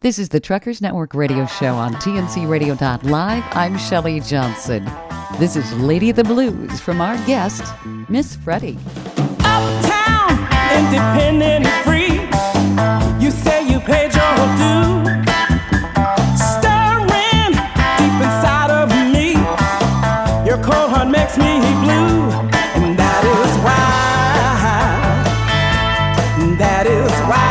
This is the Truckers Network Radio Show on TNCRadio.Live. I'm Shelley Johnson. This is Lady of the Blues from our guest, Miss Freddye. Uptown, independent and free. You say you paid your due. Stirring deep inside of me. Your cold heart makes me blue. And that is why. That is why.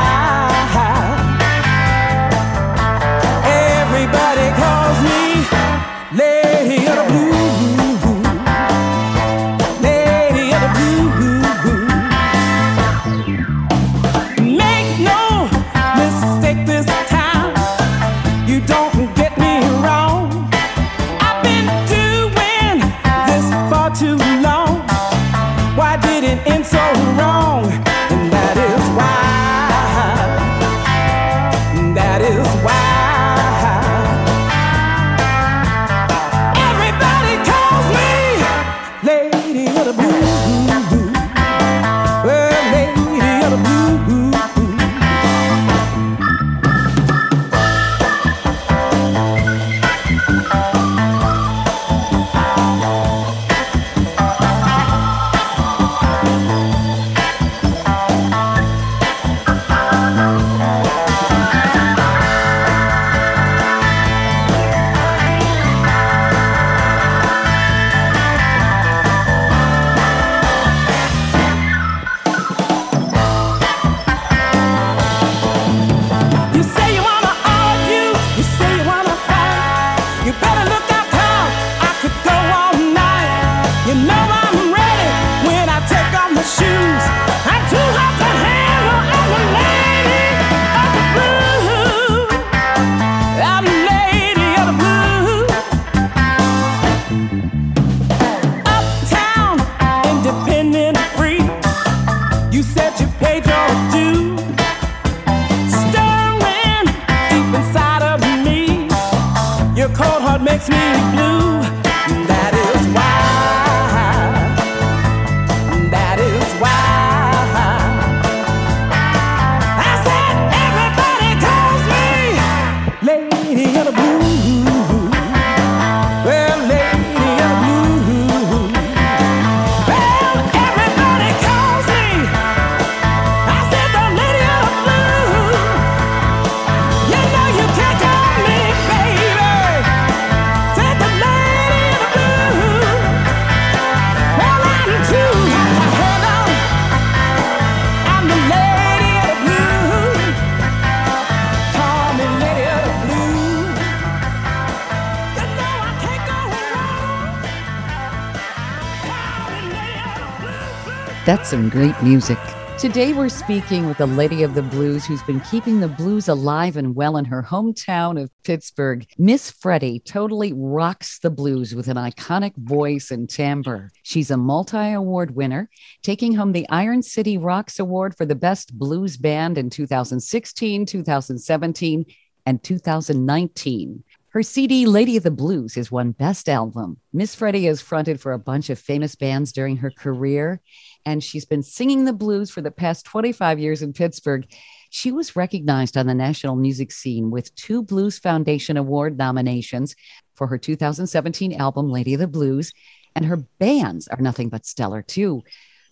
That's some great music. Today we're speaking with a lady of the blues who's been keeping the blues alive and well in her hometown of Pittsburgh. Miss Freddye totally rocks the blues with an iconic voice and timbre. She's a multi-award winner, taking home the Iron City Rocks Award for the Best Blues Band in 2016, 2017, and 2019. Her CD, Lady of the Blues, is one Best Album. Miss Freddye has fronted for a bunch of famous bands during her career, and she's been singing the blues for the past 25 years in Pittsburgh. She was recognized on the national music scene with 2 Blues Foundation Award nominations for her 2017 album, Lady of the Blues, and her bands are nothing but stellar, too.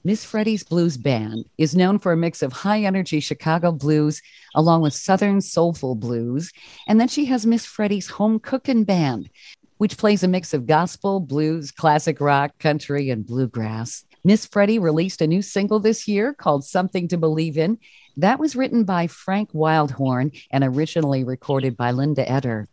Miss Freddye's Blues Band is known for a mix of high-energy Chicago blues along with Southern soulful blues. And then she has Miss Freddye's Homecookin' Band, which plays a mix of gospel, blues, classic rock, country, and bluegrass. Miss Freddye released a new single this year called Something to Believe In. That was written by Frank Wildhorn and originally recorded by Linda Eder.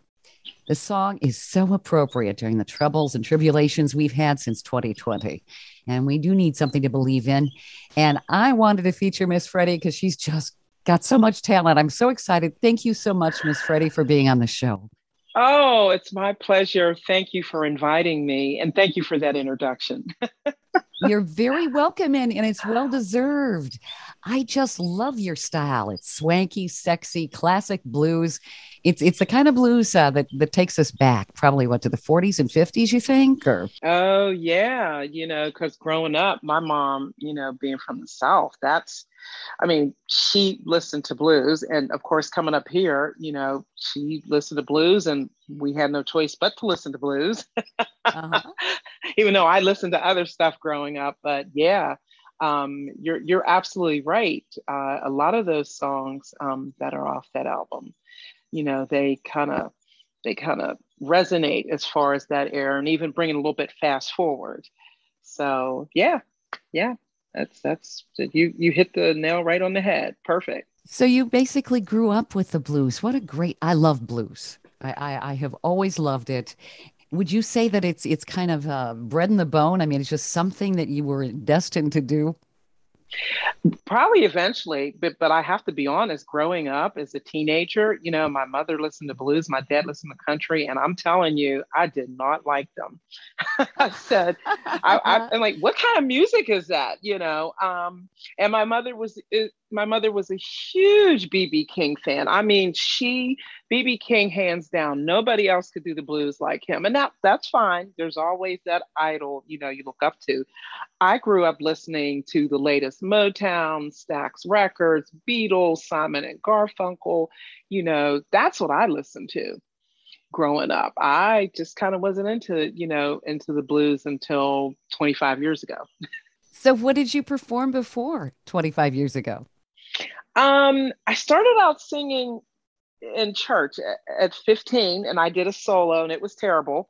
The song is so appropriate during the troubles and tribulations we've had since 2020. And we do need something to believe in. And I wanted to feature Miss Freddye because she's just got so much talent. I'm so excited. Thank you so much, Miss Freddye, for being on the show. Oh, it's my pleasure. Thank you for inviting me. And thank you for that introduction. You're very welcome, and it's well-deserved. I just love your style. It's swanky, sexy, classic blues. It's the kind of blues that takes us back, probably, to the 40s and 50s, you think? Or? Oh, yeah, because growing up, my mom, being from the South, that's I mean, she listened to blues. And of course, coming up here, you know, she listened to blues and we had no choice but to listen to blues, even though I listened to other stuff growing up. But yeah, you're absolutely right. A lot of those songs that are off that album, you know, they kind of resonate as far as that era, and even bringing a little bit fast forward. So yeah, that's you hit the nail right on the head. Perfect. So you basically grew up with the blues. What a great, I love blues. I have always loved it. Would you say that it's kind of bred in the bone? I mean, it's just something that you were destined to do? Probably eventually, but I have to be honest, growing up as a teenager, you know, my mother listened to blues, my dad listened to country, and I'm telling you, I did not like them. I said, I'm like, what kind of music is that? You know, and my mother was a huge B.B. King fan. I mean, B.B. King, hands down, nobody else could do the blues like him. And that's fine. There's always that idol, you know, you look up to. I grew up listening to the latest Motown, Stax Records, Beatles, Simon and Garfunkel. You know, that's what I listened to growing up. I just kind of wasn't into the blues until 25 years ago. So what did you perform before 25 years ago? I started out singing in church at 15, and I did a solo, and it was terrible.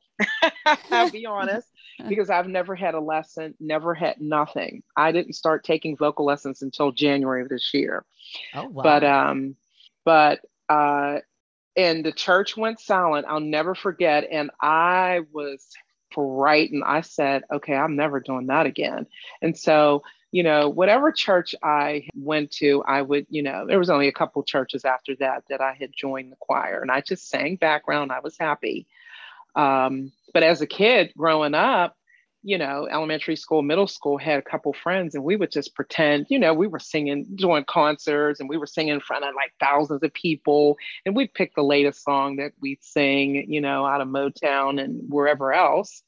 I'll be honest, because I've never had a lesson, never had nothing. I didn't start taking vocal lessons until January of this year. Oh, wow. And the church went silent. I'll never forget. And I was frightened. I said, okay, I'm never doing that again. And so, you know, whatever church I went to, I would, you know, there was only a couple churches after that I had joined the choir, and I just sang background. I was happy. But as a kid growing up, you know, elementary school, middle school, had a couple friends, and we would just pretend, you know, we were singing, doing concerts, and we were singing in front of like thousands of people. And we'd pick the latest song that we'd sing, you know, out of Motown and wherever else.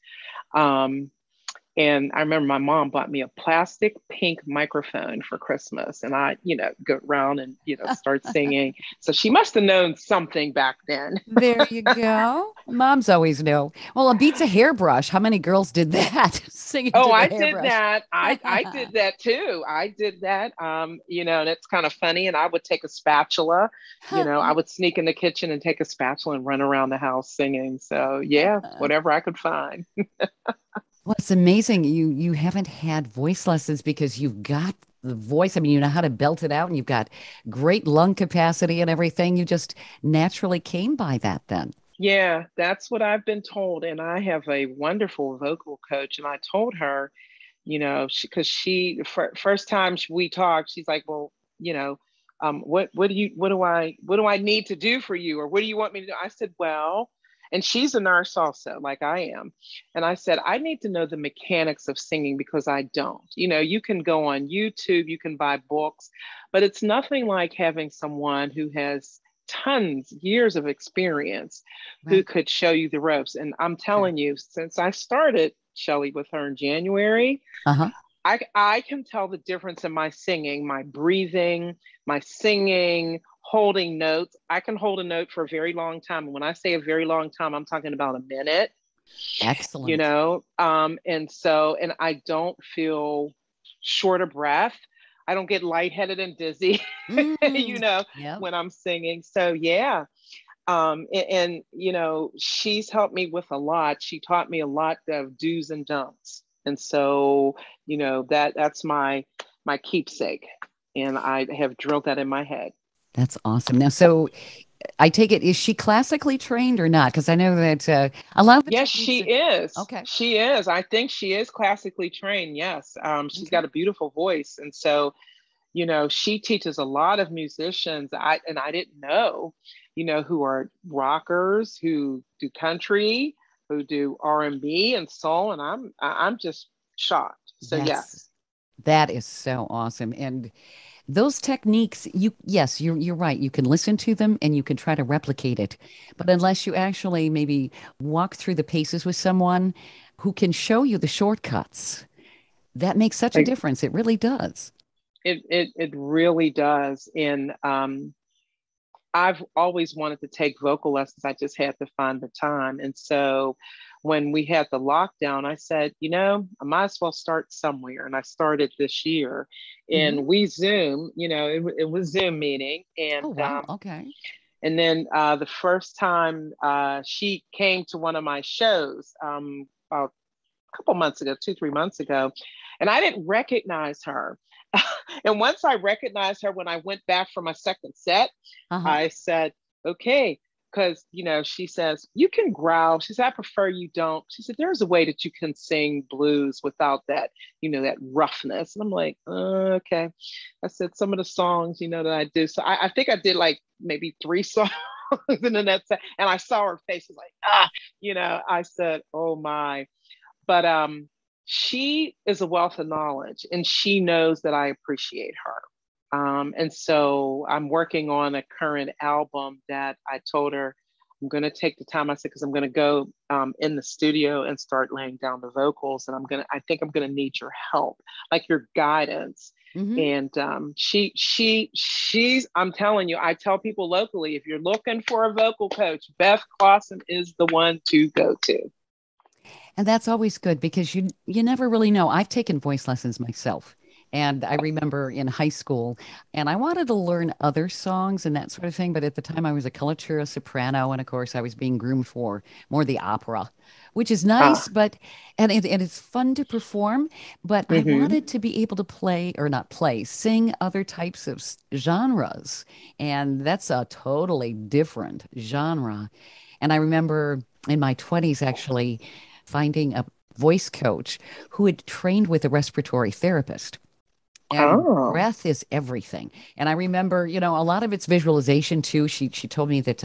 And I remember my mom bought me a plastic pink microphone for Christmas, and I, you know, go around and, you know, start singing. So she must have known something back then. There you go. Moms always know. Well, it beats a hairbrush. How many girls did that? Singing. Oh, I did that. I did that too. I did that. You know, and it's kind of funny. And I would take a spatula. You know, I would sneak in the kitchen and take a spatula and run around the house singing. So yeah, whatever I could find. Well, it's amazing. You haven't had voice lessons because you've got the voice. I mean, you know how to belt it out, and you've got great lung capacity and everything. You just naturally came by that then. Yeah, that's what I've been told. And I have a wonderful vocal coach, and I told her, you know, because first time we talked, she's like, well, you know, what do I need to do for you, or what do you want me to do? I said, well. And she's a nurse also, like I am. And I said, I need to know the mechanics of singing because I don't. You know, you can go on YouTube, you can buy books, but it's nothing like having someone who has tons, years of experience, who could show you the ropes. And I'm telling you, since I started, Shelley, with her in January, I can tell the difference in my singing, my breathing, my singing, holding notes. I can hold a note for a very long time. And when I say a very long time, I'm talking about a minute. Excellent. You know, and I don't feel short of breath. I don't get lightheaded and dizzy, you know, when I'm singing. So yeah. And, you know, she's helped me with a lot. She taught me a lot of do's and don'ts. And so, you know, that's my keepsake. And I have drilled that in my head. That's awesome. Now, so I take it, is she classically trained or not? Because I know that a lot of... Yes, she is. Okay. She is. I think she is classically trained, yes. She's got a beautiful voice. And so, you know, she teaches a lot of musicians, I didn't know, you know, who are rockers, who do country, who do R&B and soul. And I'm just shocked. So, yes. That is so awesome. And... those techniques, you're right. You can listen to them and you can try to replicate it. But unless you actually maybe walk through the paces with someone who can show you the shortcuts, that makes such a difference. It really does. It really does. And I've always wanted to take vocal lessons. I just had to find the time. And so when we had the lockdown, I said, you know, I might as well start somewhere. And I started this year, and we Zoom, you know, it was Zoom meeting. And oh, wow. Okay. And then the first time she came to one of my shows about a couple months ago, 2-3 months ago, and I didn't recognize her. And once I recognized her, when I went back for my second set, I said, okay, because, you know, she says, you can growl. She said, I prefer you don't. She said, there's a way that you can sing blues without that, you know, that roughness. And I'm like, okay. I said, some of the songs, you know, that I do. So I think I did like maybe 3 songs in the next set. And I saw her face, was like, ah, you know, I said, oh my. But she is a wealth of knowledge, and she knows that I appreciate her. And so I'm working on a current album that I told her I'm going to take the time. I said, because I'm going to go in the studio and start laying down the vocals, and I think I'm going to need your help, like your guidance. And she's, I'm telling you, I tell people locally, if you're looking for a vocal coach, Beth Clawson is the one to go to. And that's always good, because you never really know. I've taken voice lessons myself, and I remember in high school, and I wanted to learn other songs and that sort of thing. But at the time, I was a coloratura soprano, and of course, I was being groomed for more the opera, which is nice, but and it's fun to perform. But I wanted to be able to sing other types of genres, and that's a totally different genre. And I remember in my 20s, actually, finding a voice coach who had trained with a respiratory therapist. And breath is everything. And I remember, you know, a lot of it's visualization too. She told me that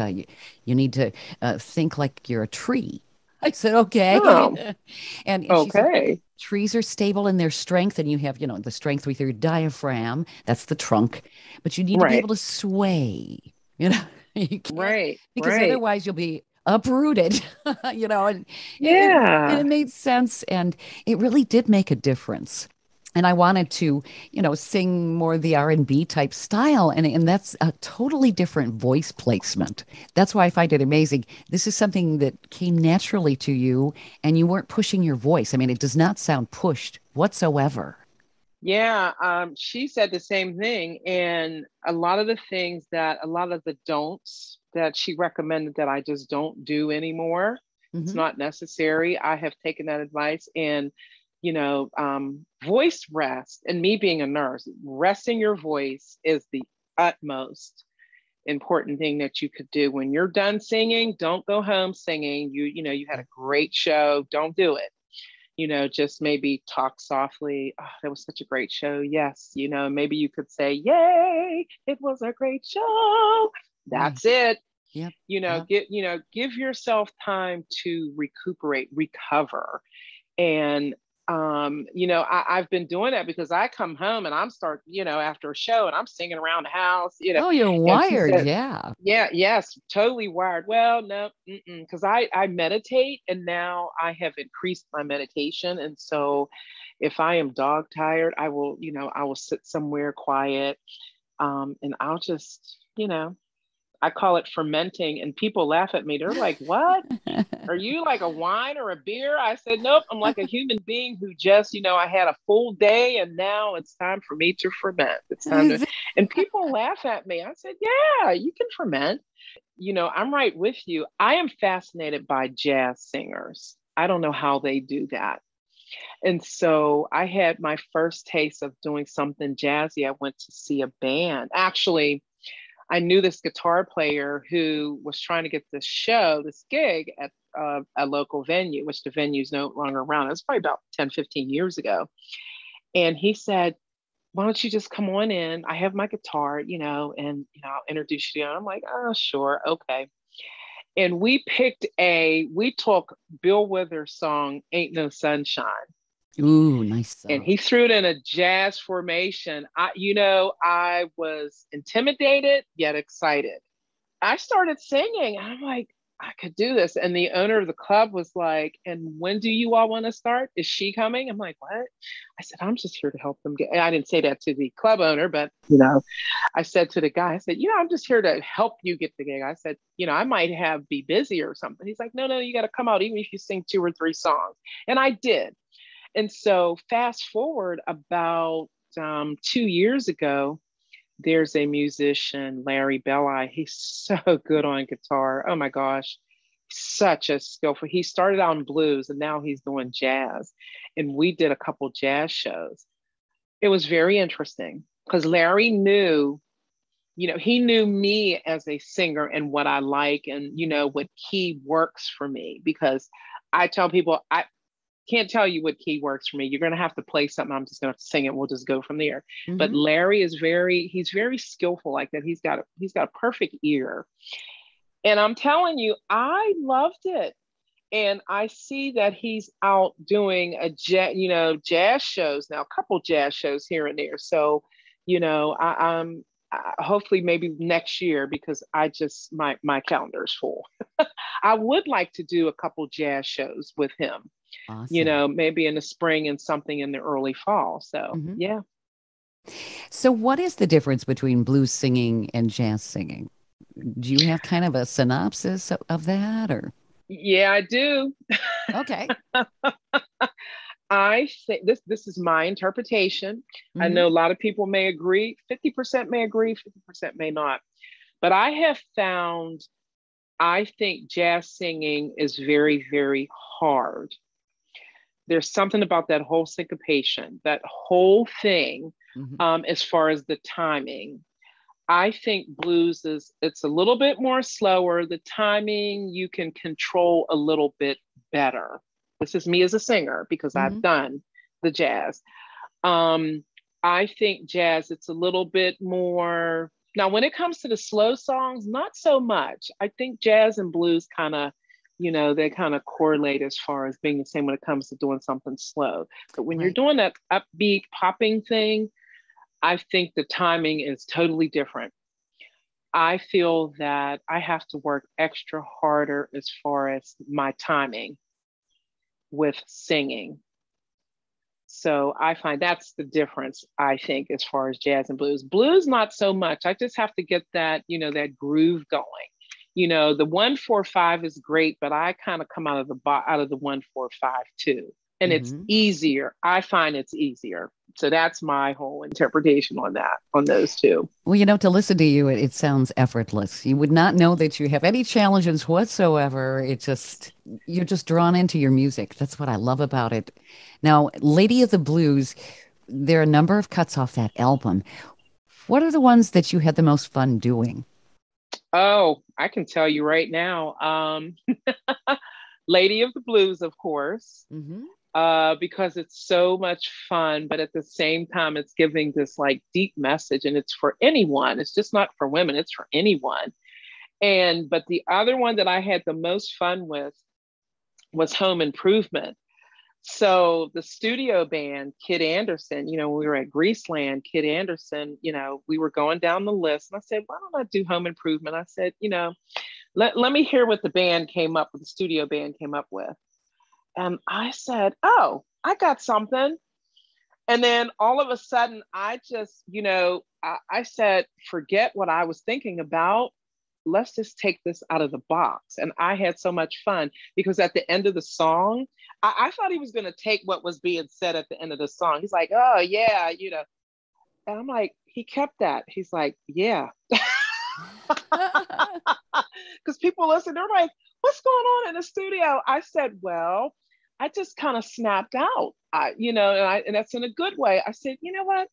you need to think like you're a tree. I said, okay. And okay. She said, trees are stable in their strength, and you have, you know, the strength with your diaphragm. That's the trunk. But you need to be able to sway, you know. You can't, because otherwise you'll be uprooted, you know, and it made sense, and it really did make a difference. And I wanted to, you know, sing more the R&B type style, and that's a totally different voice placement. That's why I find it amazing. This is something that came naturally to you, and you weren't pushing your voice. I mean, it does not sound pushed whatsoever. Yeah, she said the same thing, and a lot of the don'ts that she recommended that I just don't do anymore. It's not necessary. I have taken that advice, and, you know, voice rest, and me being a nurse, resting your voice is the utmost important thing that you could do. When you're done singing, don't go home singing. You know, you had a great show. Don't do it. You know, just maybe talk softly. Oh, that was such a great show. Yes. You know, maybe you could say, yay, it was a great show. That's it. Yep. You know, give yourself time to recuperate, recover. And, you know, I've been doing that, because I come home and after a show, and I'm singing around the house, you know. Oh, you're wired. Said, yeah. Yeah. Yes. Totally wired. Well, no, because I meditate, and now I have increased my meditation. And so if I am dog tired, I will sit somewhere quiet, and I'll just, you know, I call it fermenting, and people laugh at me. They're like, what? Are you like a wine or a beer? I said, nope, I'm like a human being who just, you know, I had a full day, and now it's time for me to ferment. It's time to, and people laugh at me. I said, yeah, you can ferment. You know, I'm right with you. I am fascinated by jazz singers. I don't know how they do that. And so I had my first taste of doing something jazzy. I went to see a band. Actually, I knew this guitar player who was trying to get this gig at a local venue, which the venue's no longer around. It was probably about 10, 15 years ago. And he said, why don't you just come on in? I have my guitar, you know, and you know, I'll introduce you. And I'm like, oh, sure. Okay. And we took Bill Withers' song, Ain't No Sunshine. Ooh, nice song. And he threw it in a jazz formation. I was intimidated, yet excited. I started singing. I'm like, I could do this. And the owner of the club was like, and when do you all want to start? Is she coming? I'm like, what? I said, I'm just here to help them get, and I didn't say that to the club owner, but you know, I said to the guy, I said, you know, I'm just here to help you get the gig. I said, you know, I might have be busy or something. He's like, no, you got to come out even if you sing 2 or 3 songs. And I did. And so fast forward about 2 years ago, there's a musician, Larry Belli. He's so good on guitar. Oh my gosh, such a skillful. He started out in blues and now he's doing jazz. And we did a couple jazz shows. It was very interesting because Larry knew, you know, he knew me as a singer and what I like and, you know, what key works for me, because I tell people, I can't tell you what key works for me. You're going to have to play something. I'm just going to have to sing it. We'll just go from there. Mm-hmm. But Larry is he's very skillful like that. He's got a perfect ear. And I'm telling you, I loved it. And I see that he's out doing jazz shows now, a couple jazz shows here and there. So, you know, I'm hopefully maybe next year, because I just, my calendar is full. I would like to do a couple jazz shows with him. Awesome. You know, maybe in the spring and something in the early fall. So, yeah. So what is the difference between blues singing and jazz singing? Do you have kind of a synopsis of that, or? Yeah, I do. Okay. I think this is my interpretation. Mm-hmm. I know a lot of people may agree. 50% may agree, 50% may not. But I have found, I think jazz singing is very, very hard. There's something about that whole syncopation, that whole thing, as far as the timing. I think blues it's a little bit more slower. The timing you can control a little bit better. This is me as a singer, because I've done the jazz. I think jazz, it's a little bit more. Now, when it comes to the slow songs, not so much. I think jazz and blues kind of, you know, they kind of correlate as far as being the same when it comes to doing something slow. But when you're doing that upbeat popping thing, I think the timing is totally different. I feel that I have to work extra harder as far as my timing with singing. So I find that's the difference, I think, as far as jazz and blues. Blues, not so much. I just have to get that, you know, that groove going. You know, the 1-4-5 is great, but I kind of come out of the 1-4-5 too, and it's easier. I find it's easier. So that's my whole interpretation on that, on those two. Well, you know, to listen to you, it sounds effortless. You would not know that you have any challenges whatsoever. You're just drawn into your music. That's what I love about it. Now, Lady of the Blues, there are a number of cuts off that album. What are the ones that you had the most fun doing? Oh, I can tell you right now. Lady of the Blues, of course, because it's so much fun. But at the same time, it's giving this like deep message, and it's for anyone. It's just not for women. It's for anyone. But the other one that I had the most fun with was Home Improvement. So the studio band, Kid Anderson, you know, when we were at Greaseland, Kid Anderson, you know, we were going down the list, and I said, why don't I do Home Improvement? I said, you know, let me hear what the studio band came up with. And I said, oh, I got something. And then all of a sudden, I just, you know, I said, forget what I was thinking about. Let's just take this out of the box. And I had so much fun, because at the end of the song, I thought he was going to take what was being said at the end of the song. He's like, oh yeah, you know. And I'm like, he kept that. He's like, yeah. Because people listen, they're like, what's going on in the studio? I said, well, I just kind of snapped out, and that's in a good way. I said, you know what?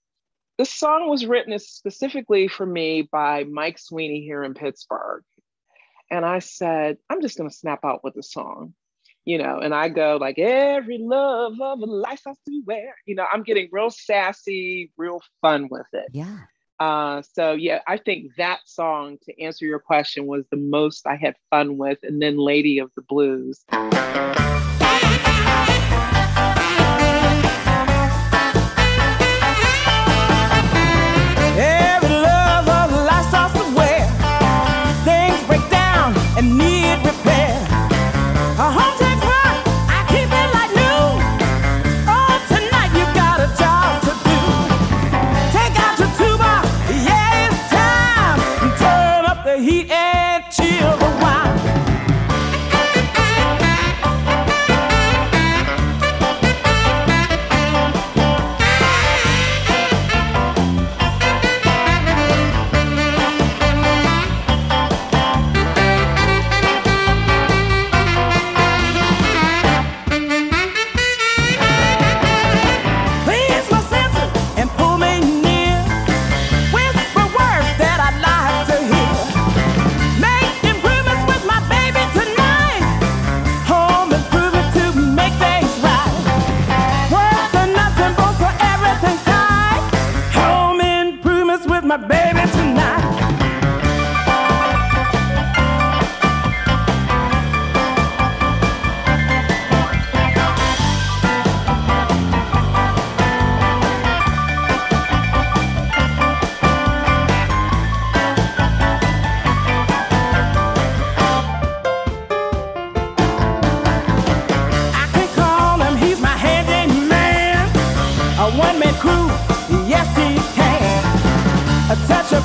The song was written specifically for me by Mike Sweeney here in Pittsburgh. And I said, I'm just going to snap out with the song, you know, and I go like, every love of a life I do wear, you know, I'm getting real sassy, real fun with it. Yeah. So yeah, I think that song, to answer your question, was the most I had fun with. And then Lady of the Blues. And need repair.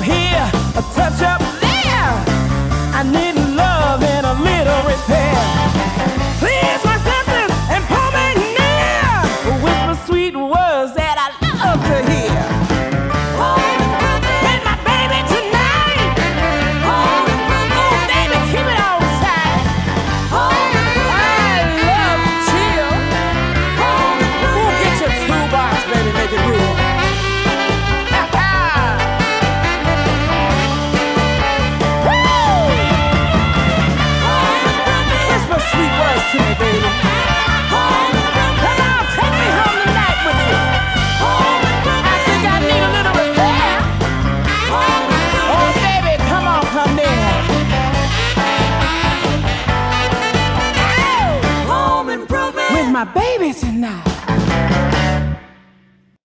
here, a touch up there. I need love and a little repair. Please my senses and pull me near. Whisper sweet words that I love to hear. Hold with my baby tonight. Hold, oh baby, keep it on tight. Hold, I love chill. Hold, ooh, get your toolbox, baby, make it real. My baby tonight.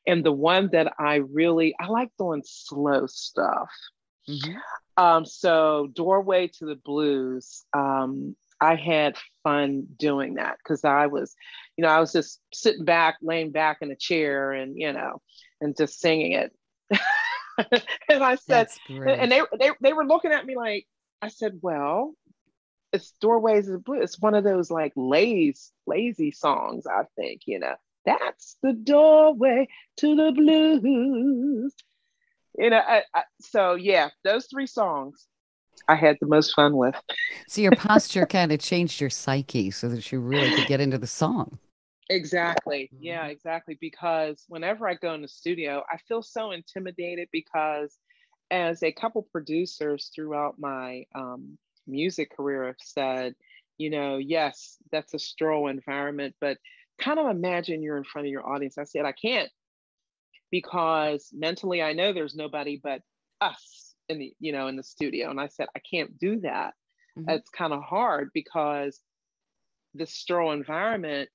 And the one that I like doing slow stuff. Yeah. So Doorway to the Blues, I had fun doing that because I was just sitting back, laying back in a chair and just singing it. And I said, and they were looking at me like, I said, well, it's Doorways of the Blues. It's one of those like lazy songs, I think, That's the doorway to the blues. So yeah, those three songs I had the most fun with. So your posture kind of changed your psyche so that you really could get into the song. Exactly. Yeah, exactly. Because whenever I go in the studio, I feel so intimidated because as a couple producers throughout my music career have said, yes, that's a sterile environment, but kind of imagine you're in front of your audience. I said, I can't, because mentally I know there's nobody but us in the, in the studio. And I said, I can't do that. Mm-hmm. It's kind of hard because the sterile environment,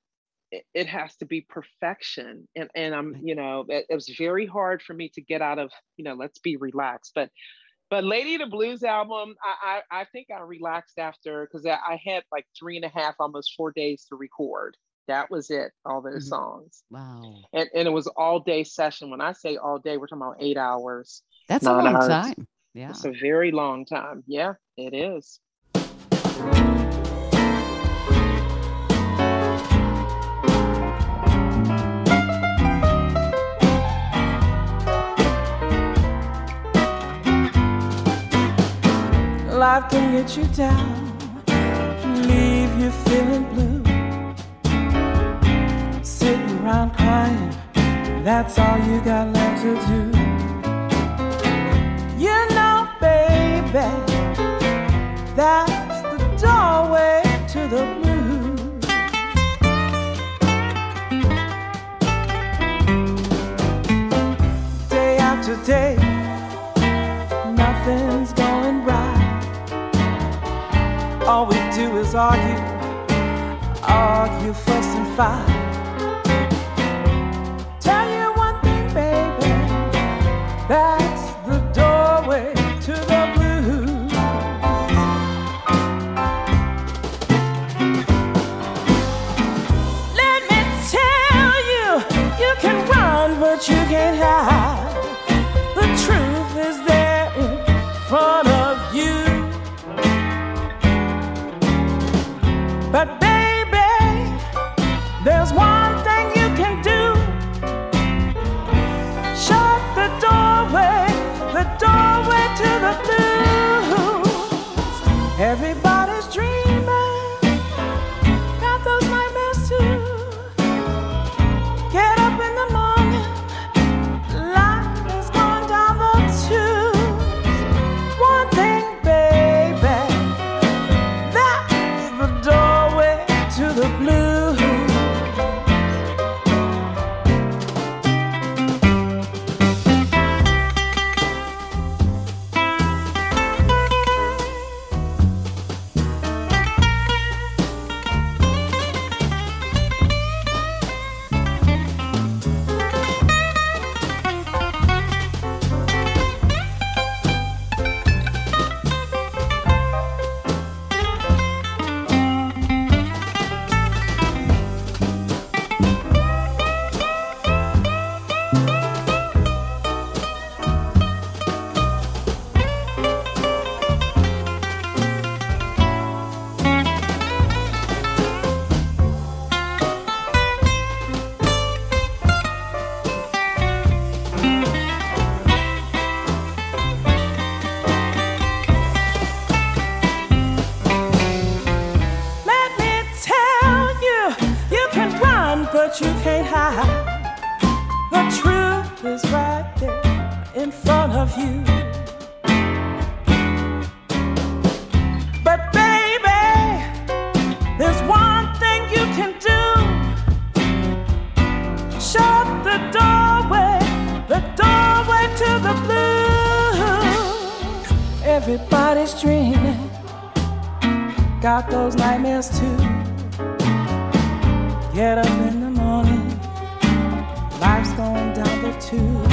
it has to be perfection. And I'm, it was very hard for me to get out of, let's be relaxed, but Lady of the Blues album, I think I relaxed after because I had like 3.5, almost 4 days to record. That was it, all those songs. Wow. And it was all day session. When I say all day, we're talking about 8 hours. That's a long time. Yeah. It's a very long time. Yeah, it is. Life can get you down, leave you feeling blue, sitting around crying, that's all you got left to do. Baby, that's the doorway to the blues. Day after day, nothing's going right. All we do is argue, fuss and fight. Tell you one thing, baby, that's the doorway to the blues. Let me tell you, you can run, but you can't hide. The truth is there in front of you. But baby, there's one thing you can do. Shut the doorway to the blues. Everybody's dreaming, got those nightmares too. Get up in the morning, life is going down the tubes. One thing, baby, that's the door to the blues. that you can't hide. The truth is right there in front of you. But baby, there's one thing you can do. Shut the doorway to the blues. Everybody's dreaming, got those nightmares too. Get up in the morning, life's going down the tube.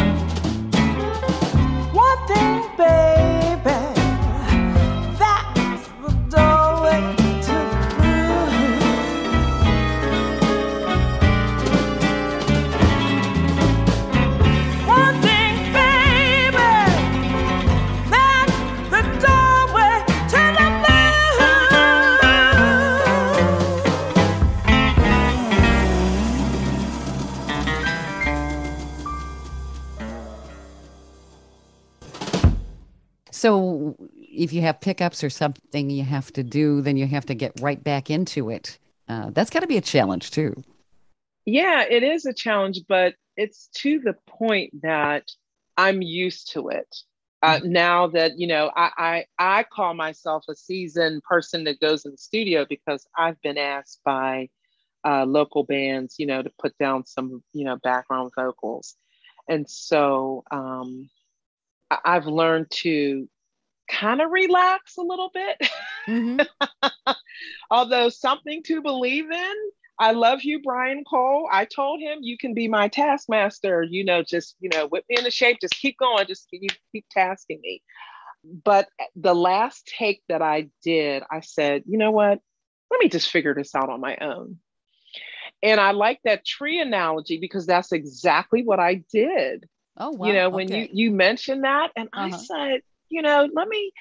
One thing, baby, that's the doorway to the blues. One thing, baby, that's the doorway to the So if you have pickups or something you have to do, then you have to get right back into it. That's got to be a challenge too. Yeah, it is a challenge, but it's to the point that I'm used to it. Now that, you know, I call myself a seasoned person that goes in the studio because I've been asked by local bands, you know, to put down some, you know, background vocals. And so, I've learned to kind of relax a little bit. Mm-hmm. Although Something to Believe In, I love you, Brian Cole. I told him, you can be my taskmaster, you know, just, you know, whip me into shape, just keep going, just keep tasking me. But the last take that I did, I said, you know what, let me just figure this out on my own. And I like that tree analogy because that's exactly what I did. Oh, wow. You know, when you mentioned that, and I said, you know, let me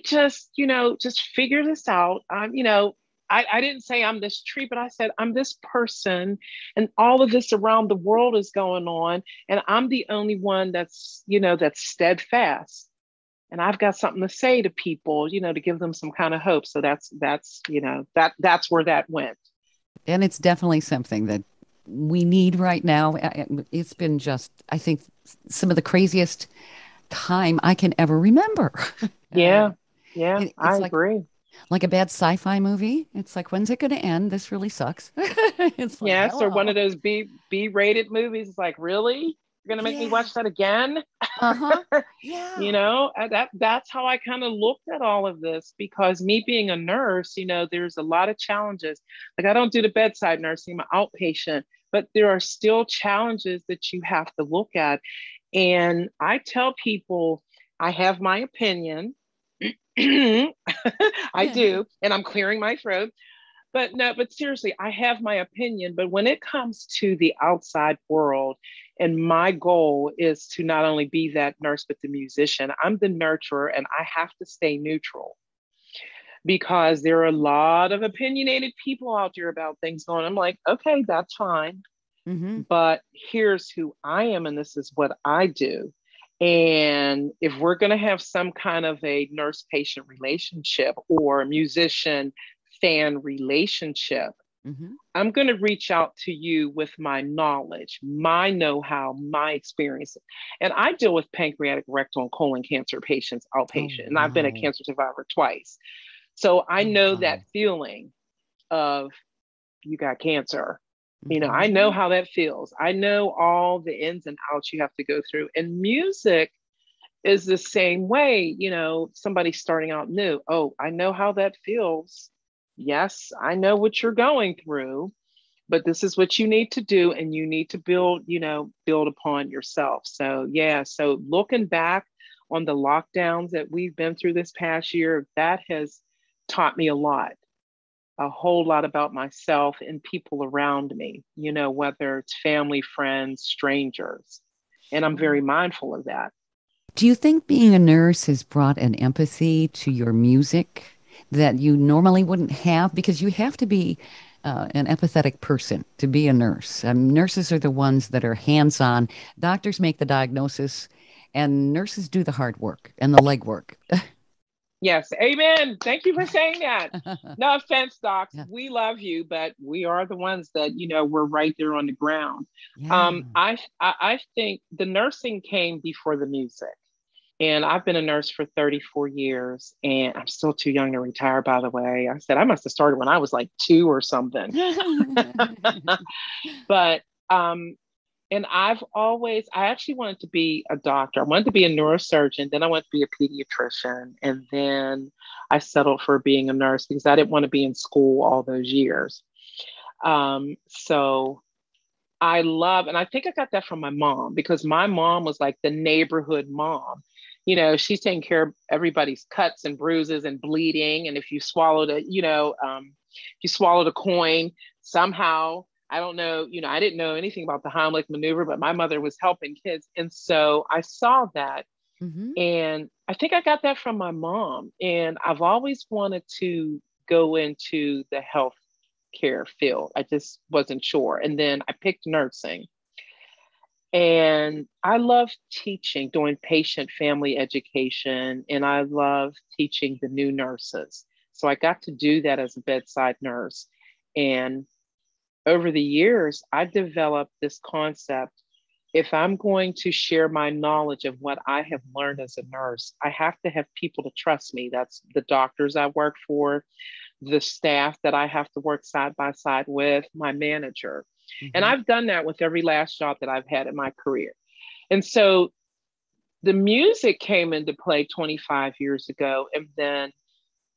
just, you know, just figure this out. You know, I didn't say I'm this tree, but I said, I'm this person and all of this around the world is going on. And I'm the only one that's, you know, that's steadfast. And I've got something to say to people, you know, to give them some kind of hope. So that's, you know, that's where that went. And it's definitely something that we need right now. It's been just, I think, some of the craziest time I can ever remember. Yeah, I agree. Like a bad sci-fi movie. It's like, when's it going to end? This really sucks. It's like, yes, hello. Or one of those B-rated movies. It's like, really? You're going to make me watch that again? Yeah. You know, that's how I kind of looked at all of this, because me being a nurse, you know, there's a lot of challenges. Like, I don't do the bedside nursing, I'm outpatient, but there are still challenges that you have to look at. And I tell people, I have my opinion. I do. And I'm clearing my throat. But seriously, I have my opinion. But when it comes to the outside world, and my goal is to not only be that nurse, but the musician, I'm the nurturer, and I have to stay neutral because there are a lot of opinionated people out there about things going. I'm like, okay, that's fine. Mm-hmm. But here's who I am, and this is what I do. And if we're going to have some kind of a nurse-patient relationship or a musician fan relationship, mm-hmm. I'm going to reach out to you with my knowledge, my know-how, my experience. And I deal with pancreatic, rectal, and colon cancer patients outpatient. And I've been a cancer survivor twice. So I know that feeling of, you got cancer. Mm-hmm. You know, I know how that feels. I know all the ins and outs you have to go through. And music is the same way. You know, somebody starting out new. Oh, I know how that feels. Yes, I know what you're going through, but this is what you need to do, and you need to build upon yourself. So yeah, so looking back on the lockdowns that we've been through this past year, that has taught me a whole lot about myself and people around me, you know, whether it's family, friends, strangers, and I'm very mindful of that. Do you think being a nurse has brought an empathy to your music that you normally wouldn't have? Because you have to be an empathetic person to be a nurse. Nurses are the ones that are hands-on. Doctors make the diagnosis, and nurses do the hard work and the legwork. Yes. Amen. Thank you for saying that. No offense, docs. Yeah. We love you, but we are the ones that, you know, we're right there on the ground. Yeah. I think the nursing came before the music, and I've been a nurse for 34 years, and I'm still too young to retire, by the way. I said, I must've started when I was like 2 or something, but, and I've always, I actually wanted to be a doctor. I wanted to be a neurosurgeon. Then I wanted to be a pediatrician. And then I settled for being a nurse because I didn't want to be in school all those years. So I love, and I think I got that from my mom, because my mom was like the neighborhood mom. You know, she's taking care of everybody's cuts and bruises and bleeding. And if you swallowed a, you know, if you swallowed a coin somehow, I don't know, you know, I didn't know anything about the Heimlich maneuver, but my mother was helping kids. And so I saw that. Mm-hmm. And I think I got that from my mom. And I've always wanted to go into the healthcare field. I just wasn't sure. And then I picked nursing. And I love teaching, doing patient family education. And I love teaching the new nurses. So I got to do that as a bedside nurse. And over the years, I developed this concept. If I'm going to share my knowledge of what I have learned as a nurse, I have to have people to trust me. That's the doctors I work for, the staff that I have to work side by side with, my manager. Mm-hmm. And I've done that with every last job that I've had in my career. And so the music came into play 25 years ago. And then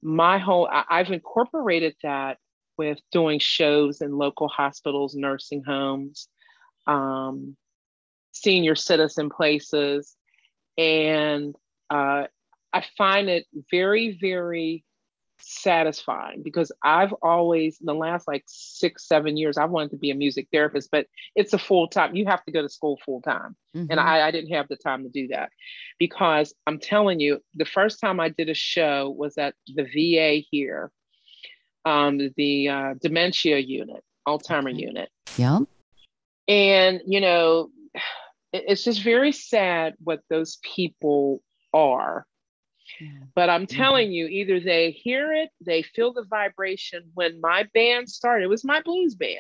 my whole, I've incorporated that with doing shows in local hospitals, nursing homes, senior citizen places. And I find it very, very satisfying, because I've always, in the last like 6-7 years, I wanted to be a music therapist, but it's a full time, you have to go to school full time. Mm-hmm. And I didn't have the time to do that, because I'm telling you, the first time I did a show was at the VA here. The dementia unit, Alzheimer unit. Yeah. And, you know, it's just very sad what those people are. Yeah. But I'm telling you, either they hear it, they feel the vibration. When my band started, it was my blues band,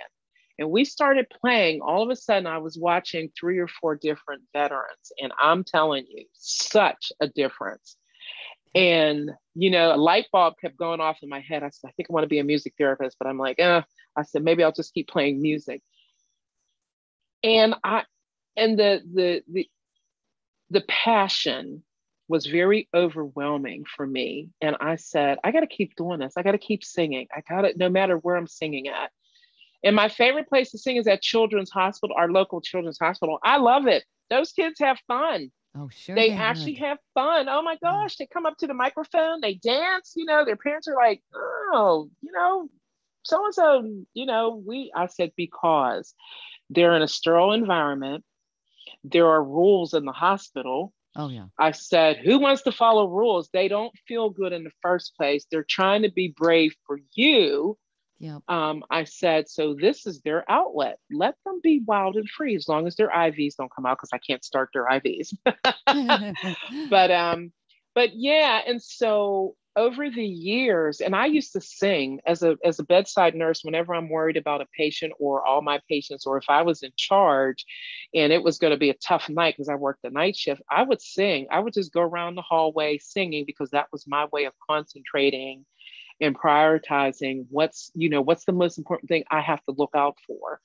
and we started playing, all of a sudden I was watching 3 or 4 different veterans. And I'm telling you, such a difference. And, you know, a light bulb kept going off in my head. I said, I think I want to be a music therapist, but I'm like, I said, maybe I'll just keep playing music. And the passion was very overwhelming for me. And I said, I got to keep doing this. I got to keep singing. I got it no matter where I'm singing at. And my favorite place to sing is at Children's Hospital, our local Children's Hospital. I love it. Those kids have fun. Oh, sure. They actually have fun. Oh my gosh. They come up to the microphone, they dance, you know, their parents are like, oh, you know, so-and-so, you know, I said, because they're in a sterile environment. There are rules in the hospital. Oh yeah. I said, who wants to follow rules? They don't feel good in the first place. They're trying to be brave for you. Yep. I said, so this is their outlet. Let them be wild and free, as long as their IVs don't come out, because I can't start their IVs. But yeah, and so over the years, and I used to sing as a bedside nurse whenever I'm worried about a patient, or all my patients, or if I was in charge and it was going to be a tough night because I worked the night shift, I would sing. I would just go around the hallway singing, because that was my way of concentrating and prioritizing what's the most important thing I have to look out for.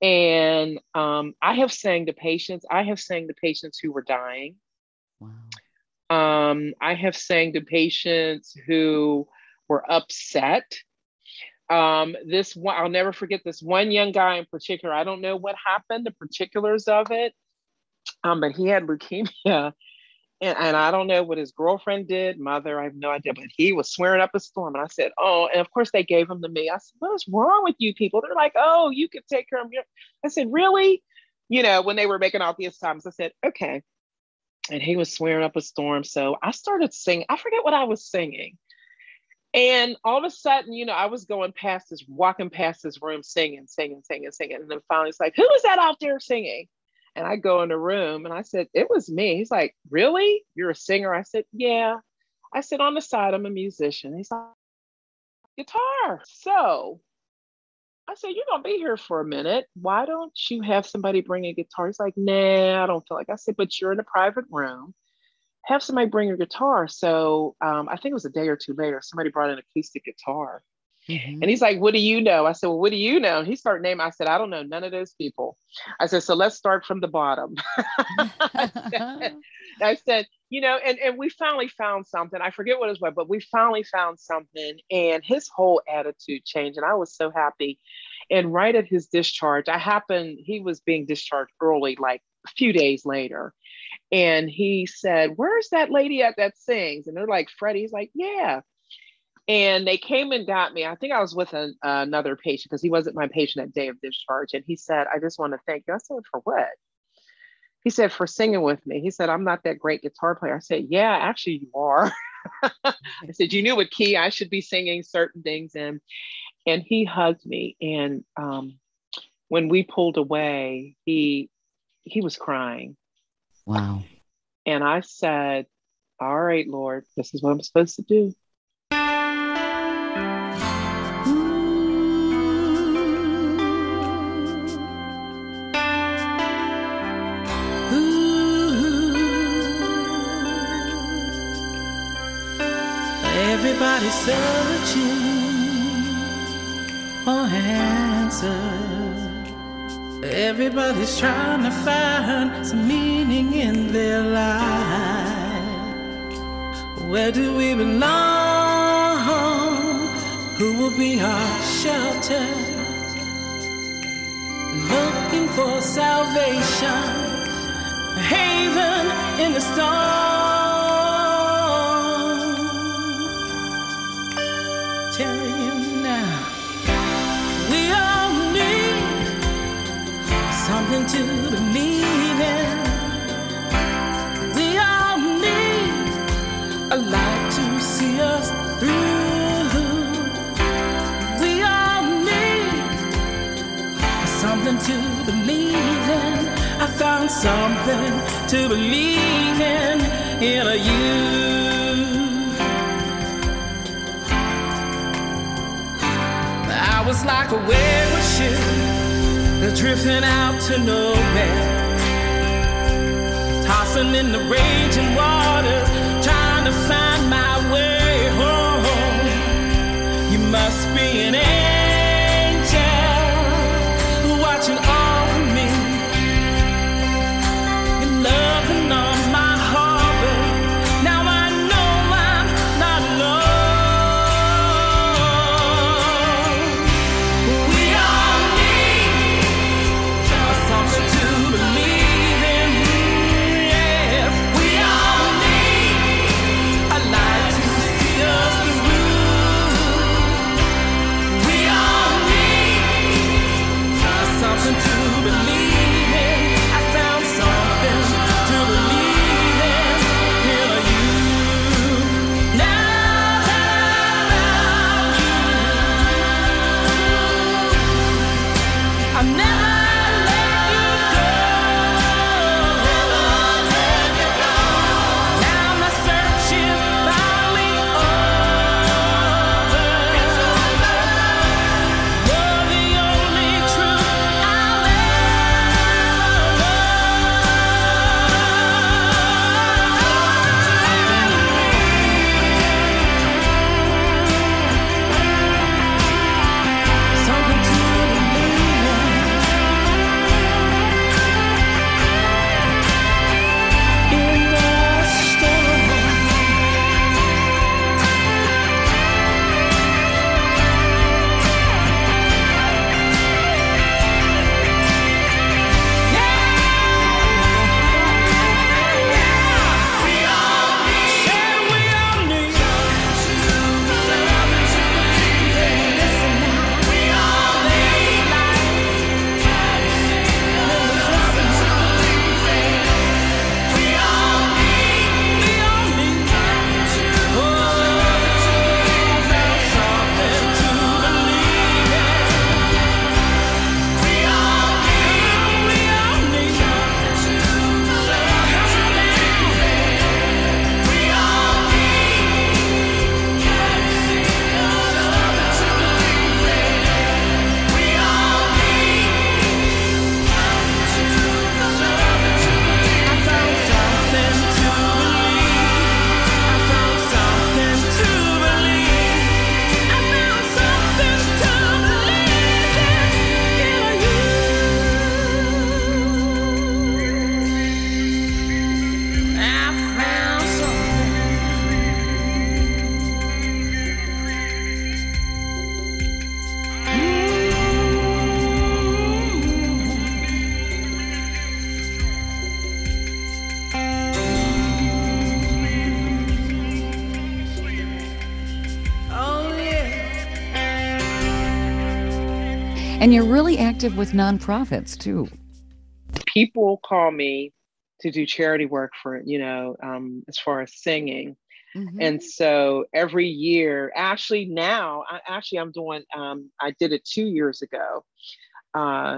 And I have sang to patients. I have sang to patients who were dying. Wow. I have sang to patients who were upset. This one, I'll never forget this one young guy in particular. I don't know what happened, the particulars of it, but he had leukemia. And I don't know what his girlfriend did, mother, I have no idea, but he was swearing up a storm. And I said, oh, and of course they gave him to me. I said, what is wrong with you people? They're like, oh, you can take care of him. I said, really? You know, when they were making all these times, I said, okay. And he was swearing up a storm. So I started singing. I forget what I was singing. And all of a sudden, you know, I was walking past his room, singing. And then finally it's like, who is that out there singing? And I go in the room and I said, it was me. He's like, really? You're a singer? I said, yeah. I sit on the side, I'm a musician. He's like, guitar. So I said, you're going to be here for a minute. Why don't you have somebody bring a guitar? He's like, nah, I don't feel like. I said, but you're in a private room. Have somebody bring a guitar. So I think it was a day or two later, somebody brought an acoustic guitar. Mm-hmm. And he's like, what do you know? I said, well, what do you know? And he started naming. I said, I don't know none of those people. I said, so let's start from the bottom. I said, you know, and we finally found something. I forget what it was, but we finally found something. And his whole attitude changed. And I was so happy. And right at his discharge, he was being discharged early, like a few days later. And he said, where's that lady at that sings? And they're like, Freddye. He's like, yeah. And they came and got me. I think I was with another patient because he wasn't my patient that day of discharge. And he said, I just want to thank you. I said, for what? He said, for singing with me. He said, I'm not that great guitar player. I said, yeah, actually you are. I said, you knew what key I should be singing certain things in. And he hugged me. And when we pulled away, he was crying. Wow. And I said, all right, Lord, this is what I'm supposed to do. Everybody's searching for answers. Everybody's trying to find some meaning in their life. Where do we belong? Who will be our shelter? Looking for salvation, a haven in the storm. Something to believe in. We all need a light to see us through. We all need something to believe in. I found something to believe in a you. I was like a wayward ship, drifting out to nowhere, tossing in the raging waters, trying to find my way home. You must be an angel watching over me. You're loving on my harbor. Now I know I'm not alone. We all need something to believe in. Yeah, we all need a light to see us through. We And you're really active with nonprofits too. People call me to do charity work for, you know, as far as singing. Mm-hmm. And so every year, actually now, I'm doing, I did it 2 years ago.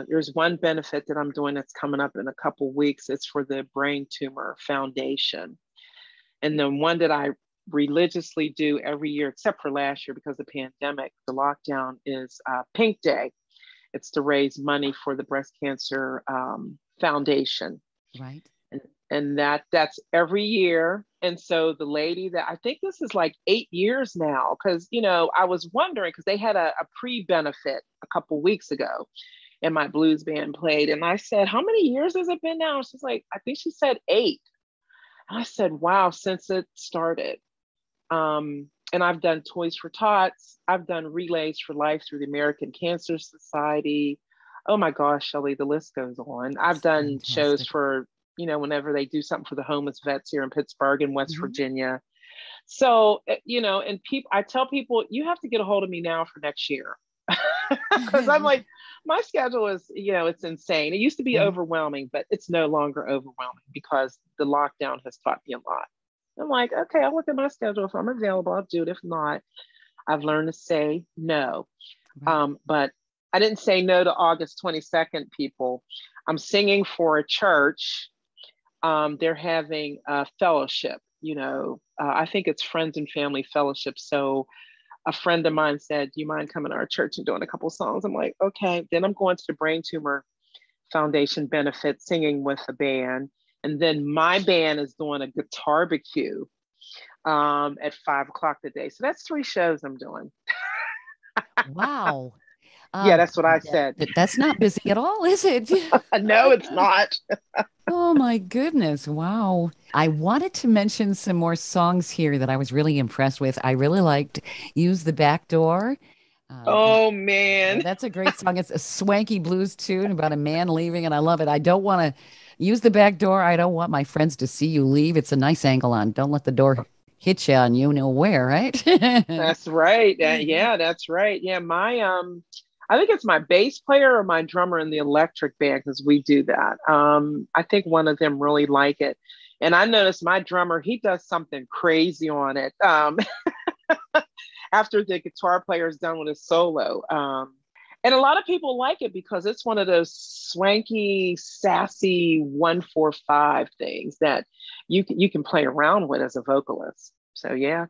There's one benefit that I'm doing that's coming up in a couple weeks. It's for the Brain Tumor Foundation. And then one that I religiously do every year, except for last year because of the pandemic, the lockdown, is Pink Day. It's to raise money for the Breast Cancer Foundation. Right. And that's every year. And so the lady that, I think this is like 8 years now, because, you know, I was wondering, because they had a pre-benefit a couple weeks ago and my blues band played. And I said, how many years has it been now? She's like, I think she said 8. And I said, wow, since it started. And I've done Toys for Tots. I've done Relays for Life through the American Cancer Society. Oh my gosh, Shelley, the list goes on. I've done shows for, you know, whenever they do something for the homeless vets here in Pittsburgh and West Virginia. So, you know, and I tell people, you have to get a hold of me now for next year. Because I'm like, my schedule is, you know, it's insane. It used to be overwhelming, but it's no longer overwhelming because the lockdown has taught me a lot. I'm like, okay, I'll look at my schedule. If I'm available, I'll do it. If not, I've learned to say no. But I didn't say no to August 22nd, people. I'm singing for a church. They're having a fellowship, you know, I think it's Friends and Family Fellowship. So a friend of mine said, do you mind coming to our church and doing a couple songs? I'm like, okay. Then I'm going to the Brain Tumor Foundation benefit, singing with a band. And then my band is doing a guitar barbecue at 5 o'clock today. So that's 3 shows I'm doing. Wow. Yeah, that's what I said. That's not busy at all, is it? No, it's not. Oh, my goodness. Wow. I wanted to mention some more songs here that I was really impressed with. I really liked Use the Back Door. Oh, man. That's a great song. It's a swanky blues tune about a man leaving, and I love it. I don't want to use the back door. I don't want my friends to see you leave. It's a nice angle on. Don't let the door hit you on you know where, right? That's right. Yeah, that's right. Yeah, my... I think it's my bass player or my drummer in the electric band, because we do that. I think one of them really like it. And I noticed my drummer, he does something crazy on it after the guitar player is done with his solo. And a lot of people like it because it's one of those swanky, sassy 1-4-5 things that you can play around with as a vocalist. So, yeah.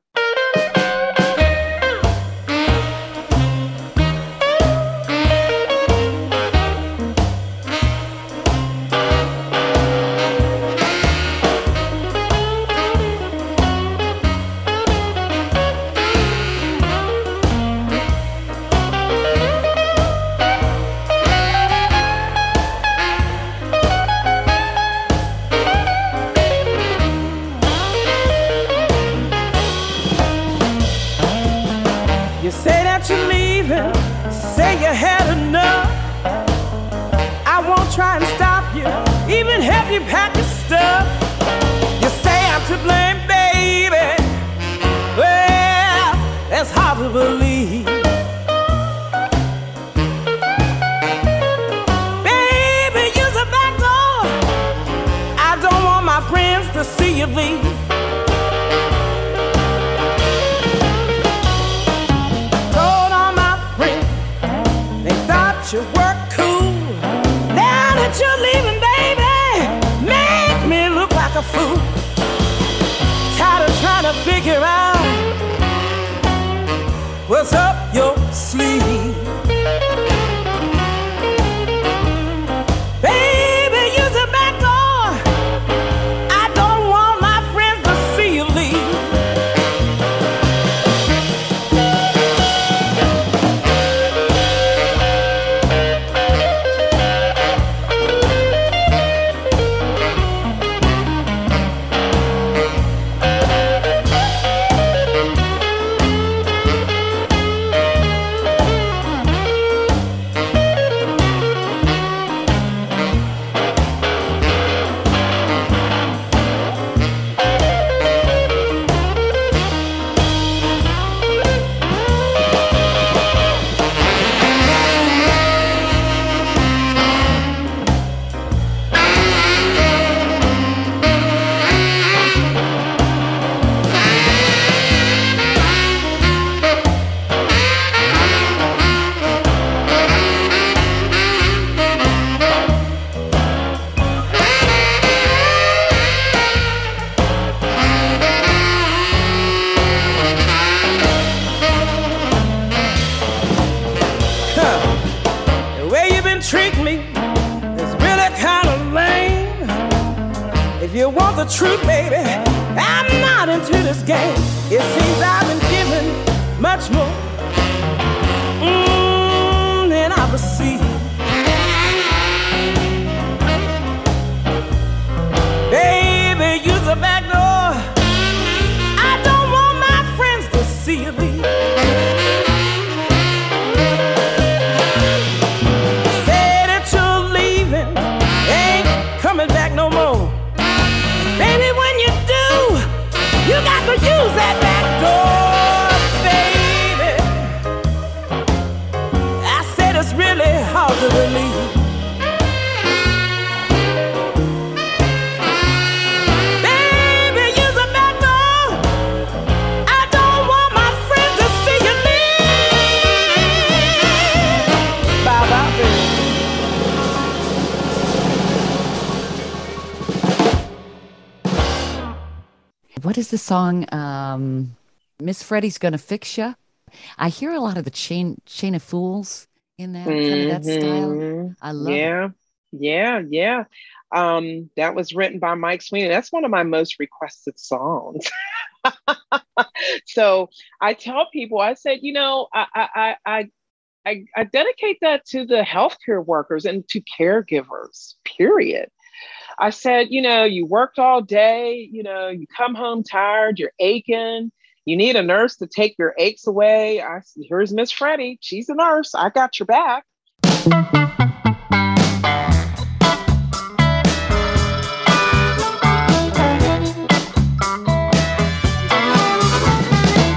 you want the truth, baby, I'm not into this game. It seems I've been given much more than I received. Baby, use the back door. I don't want my friends to see you leave. Use that back door, baby. I said it's really hard to believe. Baby, use the back door. I don't want my friends to see you leave. Bye bye, baby. What is the song? Miss Freddye's Gonna Fix Ya. I hear a lot of the Chain of Fools in that, kind of that style. I love it. Yeah. That was written by Mike Sweeney. That's one of my most requested songs. So I tell people, I said, you know, I dedicate that to the healthcare workers and to caregivers, period. I said, you know, you worked all day, you know, you come home tired, you're aching, you need a nurse to take your aches away. I said, here's Miss Freddye. She's a nurse. I got your back.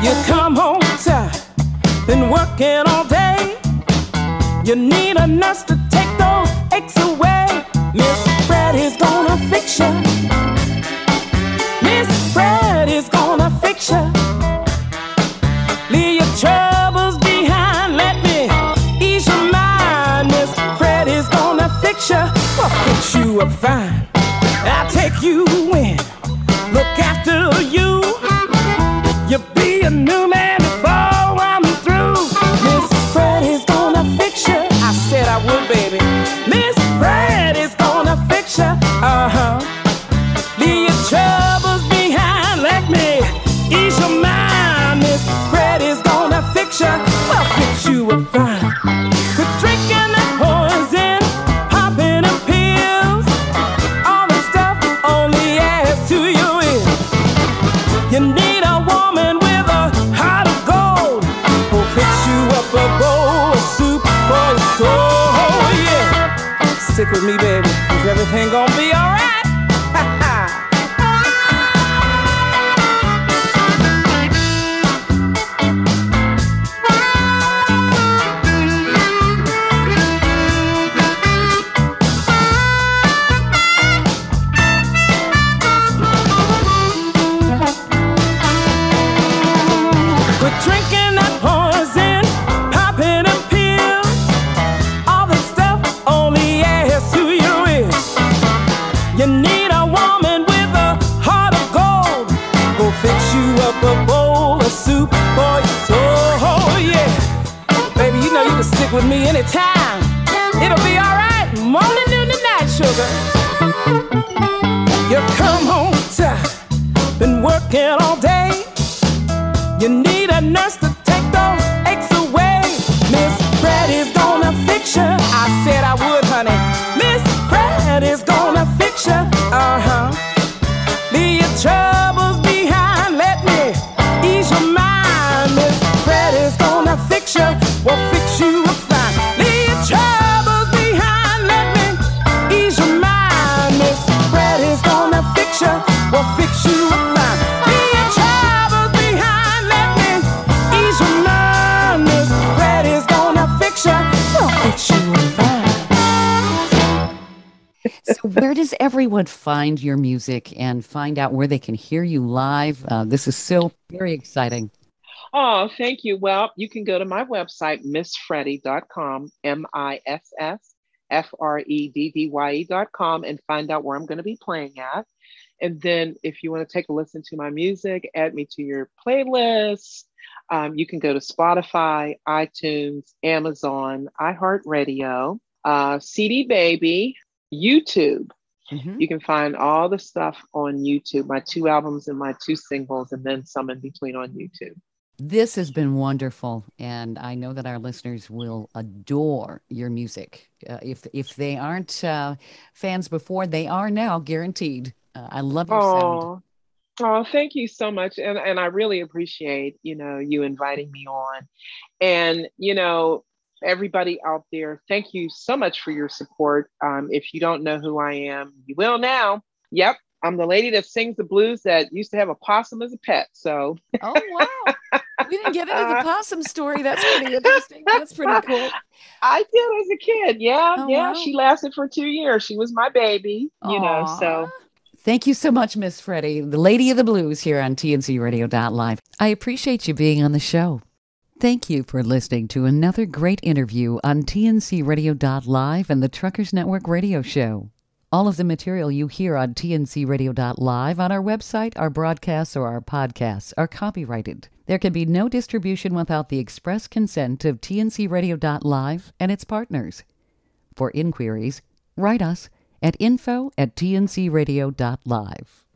You come home tired, been working all day. You need a nurse to take those aches away. Miss Freddye's gonna fix ya. Miss Freddye's gonna fix ya. Leave your troubles behind. Let me ease your mind. Miss Freddye's gonna fix ya. I'll fix you up fine. I'll take you in. Look after you. You'll be a new man before I'm through. Miss Freddye's gonna fix ya. I said I would, baby. Miss Freddye's gonna fix ya, Leave your troubles behind, let me ease your mind. Miss Freddye's gonna fix ya, I'll fix you up fine. Quit drinking that poison, popping the pills, all the stuff only adds to your ears. You need a woman with a heart of gold, who'll fix you up a bowl of soup for your soul. Stick with me, baby, 'cause everything gonna be alright. With me anytime, it'll be alright, morning, noon, and night, sugar. You come home tired, been working all day. You need a nurse to take those aches away. Miss Freddye's gonna fix ya. I said I would, honey. Miss Freddye's gonna fix ya. Leave your troubles behind. Let me ease your mind. Miss Freddye's gonna fix ya. We'll fix you. So where does everyone find your music and find out where they can hear you live? This is so very exciting. Oh, thank you. Well, you can go to my website, MissFreddye.com, MISSFREDDYE.com, and find out where I'm going to be playing at. And then if you want to take a listen to my music, add me to your playlist. You can go to Spotify, iTunes, Amazon, iHeartRadio, CD Baby, YouTube, Mm-hmm. You can find all the stuff on YouTube, my 2 albums and my 2 singles, and then some in between on YouTube. This has been wonderful, and I know that our listeners will adore your music. If they aren't fans before, they are now, guaranteed. I love your sound. Oh, thank you so much. And I really appreciate, you inviting me on. And, everybody out there, thank you so much for your support. If you don't know who I am, you will now. Yep. I'm the lady that sings the blues that used to have a possum as a pet. So. Oh, wow. We didn't get into the possum story. That's pretty interesting. That's pretty cool. I did as a kid. Yeah. Oh, yeah. Wow. She lasted for 2 years. She was my baby, so. Thank you so much, Miss Freddye, the Lady of the Blues here on TNCRadio.Live. I appreciate you being on the show. Thank you for listening to another great interview on TNCRadio.Live and the Truckers Network Radio Show. All of the material you hear on TNCRadio.Live, on our website, our broadcasts, or our podcasts are copyrighted. There can be no distribution without the express consent of TNCRadio.Live and its partners. For inquiries, write us at info@tncradio.live.